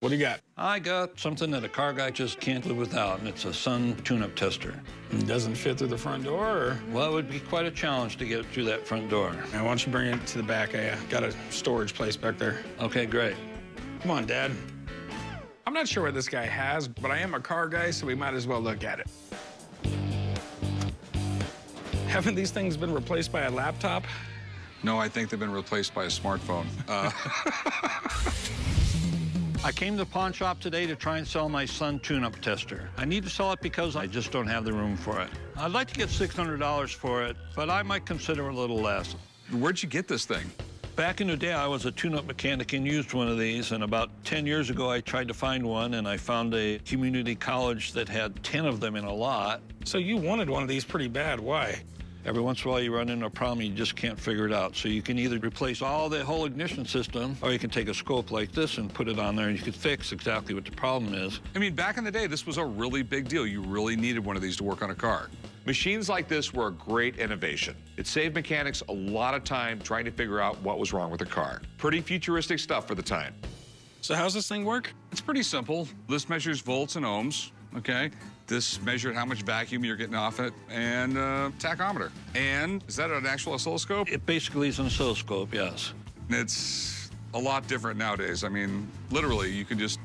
What do you got? I got something that a car guy just can't live without, and it's a Sun Tune-Up Tester. It doesn't fit through the front door, or? Well, it would be quite a challenge to get through that front door. Now, why don't you bring it to the back? I got a storage place back there. Okay, great. Come on, Dad. I'm not sure what this guy has, but I am a car guy, so we might as well look at it. Haven't these things been replaced by a laptop? No, I think they've been replaced by a smartphone. I came to the pawn shop today to try and sell my Sun Tune-Up Tester. I need to sell it because I just don't have the room for it. I'd like to get $600 for it, but I might consider a little less. Where'd you get this thing? Back in the day, I was a tune-up mechanic and used one of these, and about 10 years ago, I tried to find one, and I found a community college that had 10 of them in a lot. So you wanted one of these pretty bad. Why? Every once in a while, you run into a problem, you just can't figure it out. So you can either replace all the whole ignition system, or you can take a scope like this and put it on there, and you can fix exactly what the problem is. I mean, back in the day, this was a really big deal. You really needed one of these to work on a car. Machines like this were a great innovation. It saved mechanics a lot of time trying to figure out what was wrong with a car. Pretty futuristic stuff for the time. So how's this thing work? It's pretty simple. This measures volts and ohms. Okay, this measured how much vacuum you're getting off it, and tachometer. And is that an actual oscilloscope? It basically is an oscilloscope, yes. It's a lot different nowadays. I mean, literally, you can just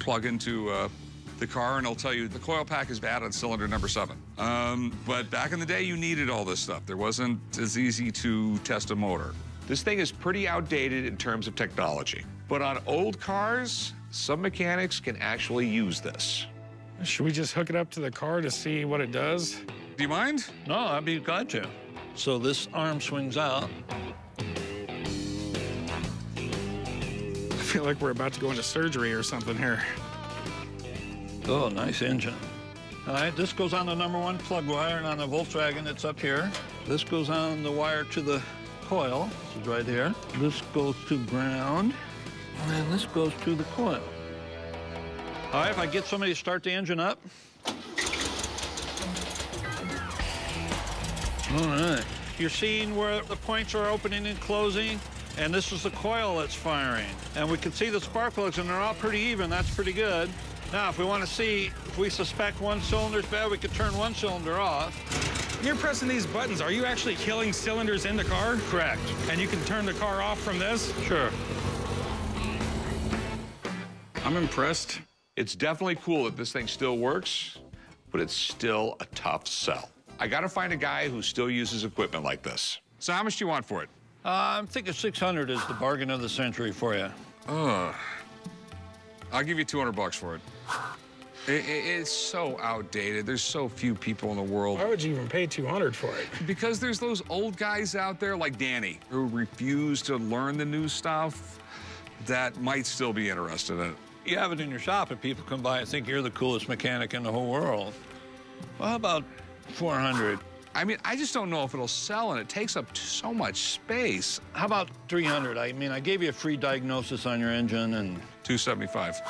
plug into the car, and it'll tell you the coil pack is bad on cylinder number 7. But back in the day, you needed all this stuff. There wasn't as easy to test a motor. This thing is pretty outdated in terms of technology. But on old cars, some mechanics can actually use this. Should we just hook it up to the car to see what it does? Do you mind? No, I'd be glad to. So this arm swings out. I feel like we're about to go into surgery or something here. Oh, nice engine. All right, this goes on the #1 plug wire, and on the Voltragon, it's up here. This goes on the wire to the coil, which is right here. This goes to ground, and then this goes to the coil. All right, if I get somebody to start the engine up. All right. You're seeing where the points are opening and closing, and this is the coil that's firing. And we can see the spark plugs, and they're all pretty even. That's pretty good. Now, if we want to see, if we suspect one cylinder's bad, we could turn one cylinder off. You're pressing these buttons. Are you actually killing cylinders in the car? Correct. And you can turn the car off from this? Sure. I'm impressed. It's definitely cool that this thing still works, but it's still a tough sell. I gotta find a guy who still uses equipment like this. So how much do you want for it? I'm thinking 600 is the bargain of the century for you. I'll give you 200 bucks for it. It's so outdated. There's so few people in the world. Why would you even pay 200 for it? Because there's those old guys out there like Danny who refuse to learn the new stuff that might still be interested in it. You have it in your shop, and people come by and think you're the coolest mechanic in the whole world. Well, how about 400? I mean, I just don't know if it'll sell, and it takes up so much space. How about 300? I mean, I gave you a free diagnosis on your engine, and... 275.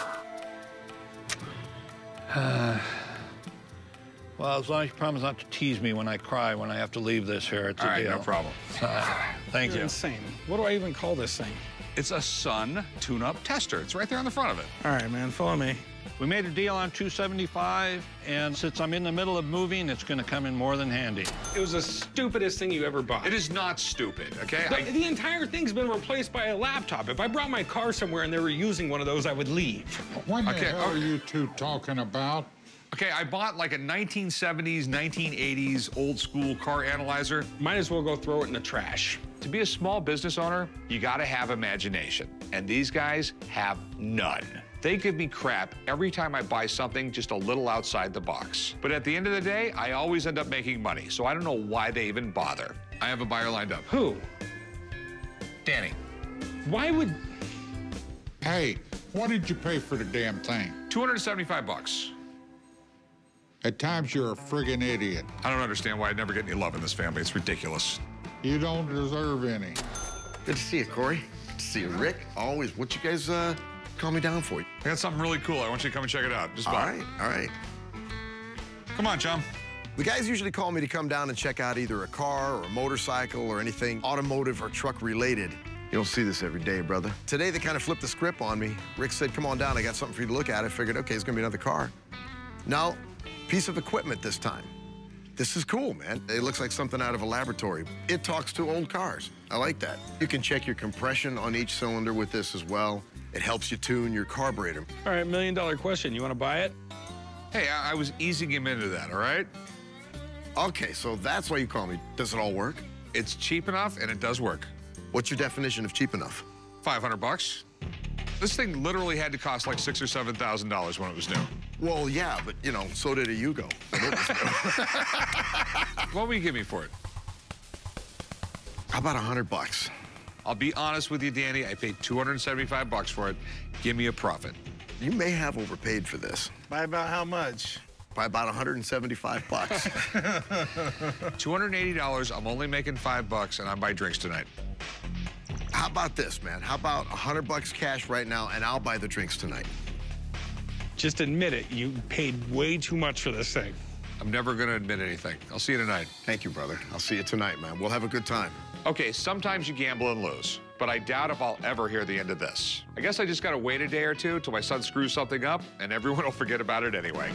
Well, as long as you promise not to tease me when I cry when I have to leave this here, it's a deal. All right, no problem. Thank you. You're insane. What do I even call this thing? It's a Sun Tune-Up Tester. It's right there on the front of it. All right, man, follow me. We made a deal on 275, and since I'm in the middle of moving, it's going to come in more than handy. It was the stupidest thing you ever bought. It is not stupid, okay? The entire thing's been replaced by a laptop. If I brought my car somewhere and they were using one of those, I would leave. What the hell are you two talking about? Okay, I bought like a 1970s, 1980s old school car analyzer. Might as well go throw it in the trash. To be a small business owner, you gotta have imagination. And these guys have none. They give me crap every time I buy something just a little outside the box. But at the end of the day, I always end up making money. So I don't know why they even bother. I have a buyer lined up. Who? Danny. Why would... Hey, what did you pay for the damn thing? 275 bucks. At times, you're a friggin' idiot. I don't understand why I never get any love in this family. It's ridiculous. You don't deserve any. Good to see you, Corey. Good to see you, Rick. Always. What you guys call me down for? I got something really cool. I want you to come and check it out. Just about. All right, all right. Come on, chum. The guys usually call me to come down and check out either a car or a motorcycle or anything automotive or truck-related. You don't see this every day, brother. Today, they kind of flipped the script on me. Rick said, come on down, I got something for you to look at. I figured, okay, it's gonna be another car. No, piece of equipment this time. This is cool, man. It looks like something out of a laboratory. It talks to old cars. I like that. You can check your compression on each cylinder with this as well. It helps you tune your carburetor. All right, million-dollar question. You want to buy it? Hey, I was easing him into that, all right? Okay, so that's why you call me. Does it all work? It's cheap enough, and it does work. What's your definition of cheap enough? 500 bucks. This thing literally had to cost like $6,000 or $7,000 when it was new. Well, yeah, but, you know, so did a Yugo. What will you give me for it? How about 100 bucks? I'll be honest with you, Danny. I paid 275 bucks for it. Give me a profit. You may have overpaid for this. By about how much? By about 175 bucks. $280, I'm only making $5, and I buy drinks tonight. How about this, man? How about 100 bucks cash right now, and I'll buy the drinks tonight? Just admit it. You paid way too much for this thing. I'm never going to admit anything. I'll see you tonight. Thank you, brother. I'll see you tonight, man. We'll have a good time. Okay, sometimes you gamble and lose, but I doubt if I'll ever hear the end of this. I guess I just got to wait a day or two till my son screws something up, and everyone will forget about it anyway.